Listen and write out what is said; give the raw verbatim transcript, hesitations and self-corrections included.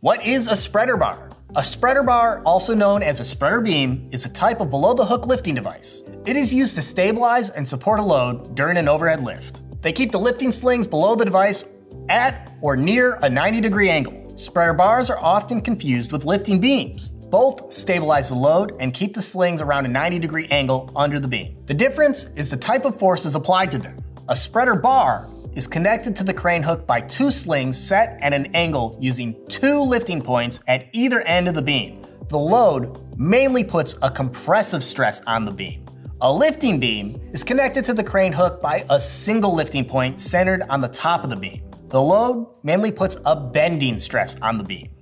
What is a spreader bar? A spreader bar, also known as a spreader beam, is a type of below-the-hook lifting device. It is used to stabilize and support a load during an overhead lift. They keep the lifting slings below the device at or near a ninety degree angle. Spreader bars are often confused with lifting beams. Both stabilize the load and keep the slings around a ninety degree angle under the beam. The difference is the type of forces applied to them. A spreader bar is connected to the crane hook by two slings set at an angle using two lifting points at either end of the beam. The load mainly puts a compressive stress on the beam. A lifting beam is connected to the crane hook by a single lifting point centered on the top of the beam. The load mainly puts a bending stress on the beam.